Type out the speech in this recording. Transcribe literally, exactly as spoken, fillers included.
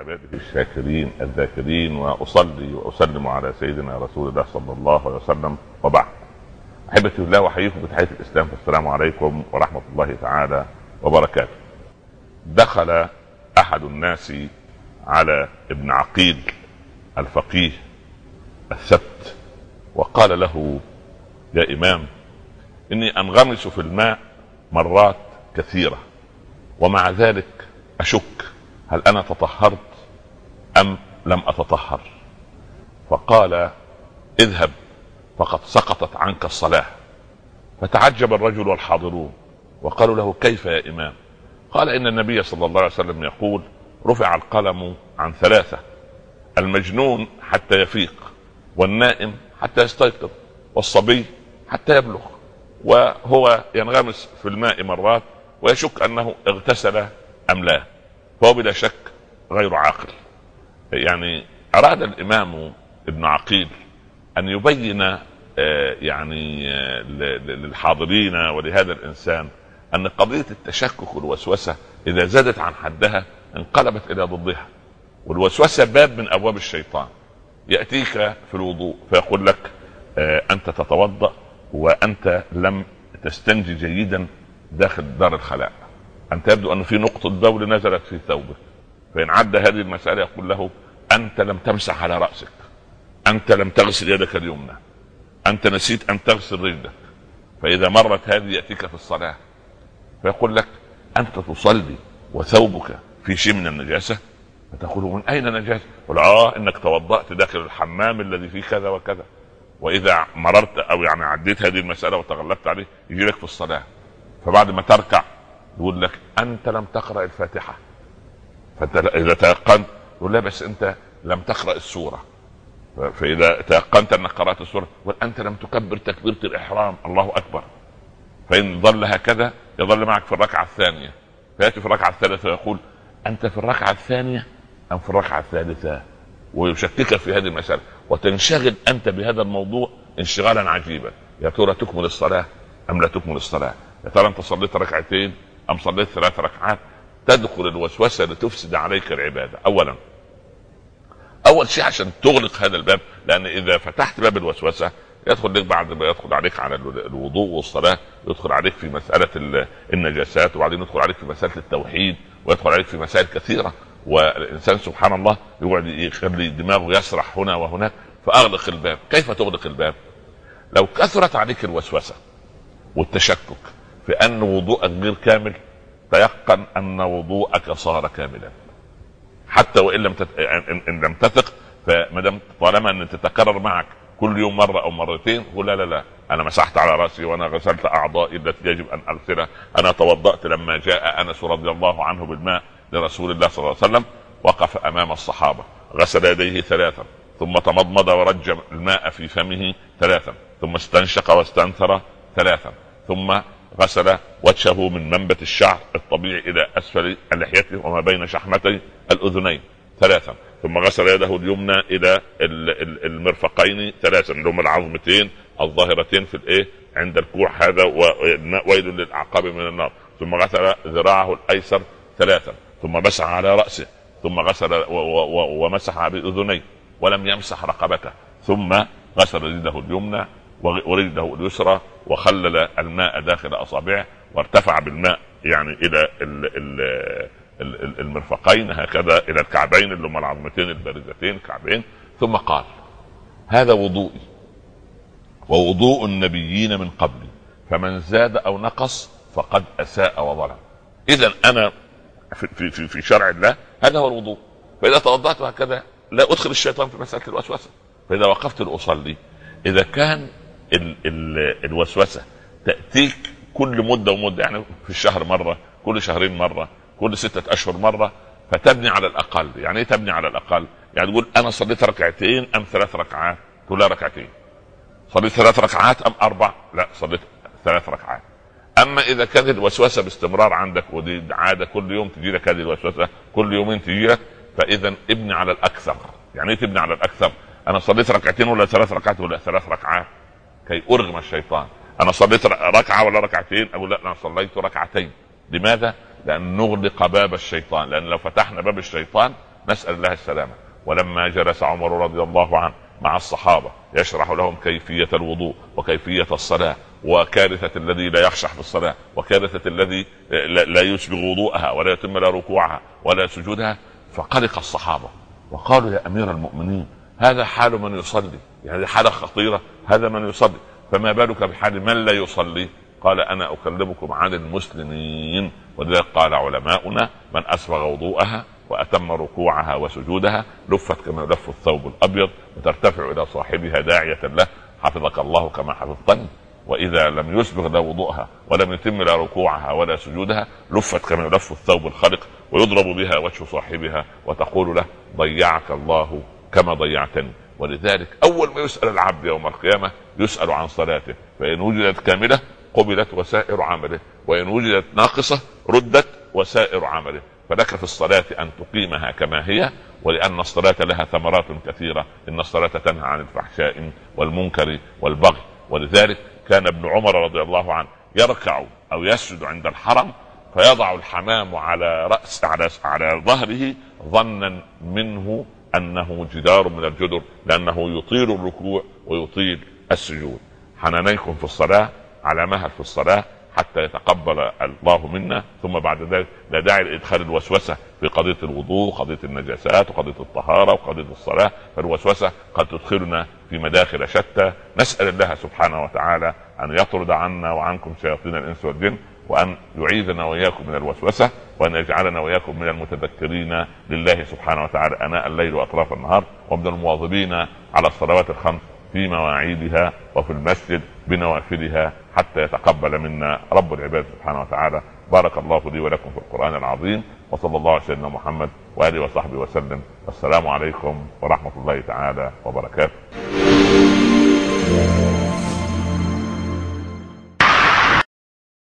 عبادك الشاكرين الذاكرين، واصلي واسلم على سيدنا رسول الله صلى الله عليه وسلم، وبعد. احبتي الله، واحييكم بتحيه الاسلام، والسلام عليكم ورحمه الله تعالى وبركاته. دخل احد الناس على ابن عقيل الفقيه السبت وقال له: يا امام، اني انغمس في الماء مرات كثيره ومع ذلك اشك، هل أنا تطهرت أم لم أتطهر؟ فقال: اذهب فقد سقطت عنك الصلاة. فتعجب الرجل والحاضرون وقالوا له: كيف يا إمام؟ قال: إن النبي صلى الله عليه وسلم يقول: رفع القلم عن ثلاثة، المجنون حتى يفيق، والنائم حتى يستيقظ، والصبي حتى يبلغ. وهو ينغمس في الماء مرات ويشك أنه اغتسل أم لا، فهو بلا شك غير عاقل. يعني أراد الإمام ابن عقيل أن يبين يعني للحاضرين ولهذا الإنسان أن قضية التشكك والوسوسة إذا زادت عن حدها انقلبت إلى ضدها. والوسوسة باب من أبواب الشيطان، يأتيك في الوضوء فيقول لك: أنت تتوضأ وأنت لم تستنجي جيدا داخل دار الخلاء، أنت يبدو أنه في نقطة بول نزلت في ثوبك. فإن عد هذه المسألة يقول له: أنت لم تمسح على رأسك، أنت لم تغسل يدك اليمنى، أنت نسيت أن تغسل رجلك. فإذا مرت هذه يأتيك في الصلاة فيقول لك: أنت تصلي وثوبك في شيء من النجاسة؟ فتقول: من أين نجاسة؟ يقول: آه إنك توضأت داخل الحمام الذي فيه كذا وكذا. وإذا مررت أو يعني عديت هذه المسألة وتغلبت عليه يجي لك في الصلاة. فبعد ما تركع يقول لك: أنت لم تقرأ الفاتحة. فأنت إذا تيقنت يقول: لا، بس أنت لم تقرأ السورة. فإذا تيقنت أنك قرأت السورة يقول: أنت لم تكبر تكبيرة الإحرام، الله أكبر. فإن ظل هكذا يظل معك في الركعة الثانية، فيأتي في الركعة الثالثة ويقول: أنت في الركعة الثانية أم في الركعة الثالثة؟ ويشككك في هذه المسألة، وتنشغل أنت بهذا الموضوع انشغالا عجيبا. يا ترى تكمل الصلاة أم لا تكمل الصلاة؟ يا ترى أنت صليت ركعتين أم صليت ثلاث ركعات؟ تدخل الوسوسة لتفسد عليك العبادة. أولا، أول شيء عشان تغلق هذا الباب، لأن إذا فتحت باب الوسوسة يدخل لك بعد ما يدخل عليك على الوضوء والصلاة، يدخل عليك في مسألة النجاسات، وبعدين يدخل عليك في مسألة التوحيد، ويدخل عليك في مسائل كثيرة. والإنسان سبحان الله يقعد يخلي دماغه يسرح هنا وهناك. فأغلق الباب. كيف تغلق الباب؟ لو كثرت عليك الوسوسة والتشكك في أن وضوءك غير كامل، تيقن أن وضوءك صار كاملا حتى وإن لم تت... إن لم تثق. فمادام طالما أن تتكرر معك كل يوم مرة أو مرتين، هو لا لا لا أنا مسحت على رأسي، وأنا غسلت أعضائي التي يجب أن أغسلها، أنا توضأت لما جاء أنس رضي الله عنه بالماء لرسول الله صلى الله عليه وسلم، وقف أمام الصحابة غسل يديه ثلاثا، ثم تمضمض ورج الماء في فمه ثلاثا، ثم استنشق واستنثر ثلاثا، ثم غسل وجهه من منبت الشعر الطبيعي الى اسفل لحيته وما بين شحمتي الاذنين ثلاثا، ثم غسل يده اليمنى الى المرفقين ثلاثا، اللي هم العظمتين الظاهرتين في الايه عند الكوع، هذا ويل للعقاب من النار. ثم غسل ذراعه الايسر ثلاثا، ثم مسح على راسه، ثم غسل ومسح باذنيه ولم يمسح رقبته، ثم غسل يده اليمنى ورجله اليسرى وخلل الماء داخل اصابعه، وارتفع بالماء يعني الى المرفقين هكذا الى الكعبين اللي هم العظمتين البارزتين الكعبين، ثم قال: هذا وضوئي ووضوء النبيين من قبلي، فمن زاد او نقص فقد اساء وظلم. اذا انا في في في شرع الله هذا هو الوضوء، فاذا توضأت هكذا لا ادخل الشيطان في مسألة الوسوسة. فاذا وقفت لاصلي، اذا كان ال ال الوسوسة تأتيك كل مدة ومدة، يعني في الشهر مرة، كل شهرين مرة، كل ستة اشهر مرة، فتبني على الاقل. يعني ايه تبني على الاقل؟ يعني تقول: انا صليت ركعتين ام ثلاث ركعات؟ تقول: لا، ركعتين. صليت ثلاث ركعات ام اربع؟ لا، صليت ثلاث ركعات. اما اذا كانت الوسوسة باستمرار عندك ودي عادة، كل يوم تجي لك هذه الوسوسة، كل يومين تجي لك، فاذا ابني على الاكثر. يعني ايه تبني على الاكثر؟ انا صليت ركعتين ولا ثلاث ركعات؟ ولا ثلاث ركعات، كي أرغم الشيطان. أنا صليت ركعة ولا ركعتين؟ أقول: لا، أنا صليت ركعتين. لماذا؟ لأن نغلق باب الشيطان، لأن لو فتحنا باب الشيطان نسأل الله السلامة. ولما جلس عمر رضي الله عنه مع الصحابة يشرح لهم كيفية الوضوء وكيفية الصلاة وكارثة الذي لا يخشع في الصلاة وكارثة الذي لا يسبغ وضوءها ولا يتم لا ركوعها ولا سجودها، فقلق الصحابة وقالوا يا أمير المؤمنين هذا حال من يصلي، يعني حالة خطيرة، هذا من يصلي، فما بالك بحال من لا يصلي؟ قال أنا أكلمكم عن المسلمين. وذلك قال علماؤنا من أسبغ وضوءها وأتم ركوعها وسجودها لفت كما لف الثوب الأبيض وترتفع إلى صاحبها داعية له حفظك الله كما حفظتني. وإذا لم يسبغ لا وضوءها ولم يتم لا ركوعها ولا سجودها لفت كما لف الثوب الخلق ويضرب بها وجه صاحبها وتقول له ضيعك الله كما ضيعتني. ولذلك أول ما يسأل العبد يوم القيامة يسأل عن صلاته، فإن وجدت كاملة قبلت وسائر عمله، وإن وجدت ناقصة ردت وسائر عمله. فلك في الصلاة أن تقيمها كما هي، ولأن الصلاة لها ثمرات كثيرة، إن الصلاة تنهى عن الفحشاء والمنكر والبغي. ولذلك كان ابن عمر رضي الله عنه يركع أو يسجد عند الحرم فيضع الحمام على رأس على, على ظهره ظنا منه أنه جدار من الجدر، لأنه يطيل الركوع ويطيل السجود. حنانيكم في الصلاة، على مهل في الصلاة حتى يتقبل الله منا، ثم بعد ذلك لا داعي لإدخال الوسوسة في قضية الوضوء وقضية النجاسات وقضية الطهارة وقضية الصلاة، فالوسوسة قد تدخلنا في مداخل شتى. نسأل الله سبحانه وتعالى أن يطرد عنا وعنكم شياطين الإنس والجن، وأن يعيذنا وإياكم من الوسوسة، وأن يجعلنا وإياكم من المتذكرين لله سبحانه وتعالى أناء الليل وأطراف النهار، ومن المواظبين على الصلوات الخمس في مواعيدها وفي المسجد بنوافلها، حتى يتقبل منا رب العباد سبحانه وتعالى. بارك الله لي ولكم في القرآن العظيم، وصلى الله على سيدنا محمد وآله وصحبه وسلم. السلام عليكم ورحمة الله تعالى وبركاته.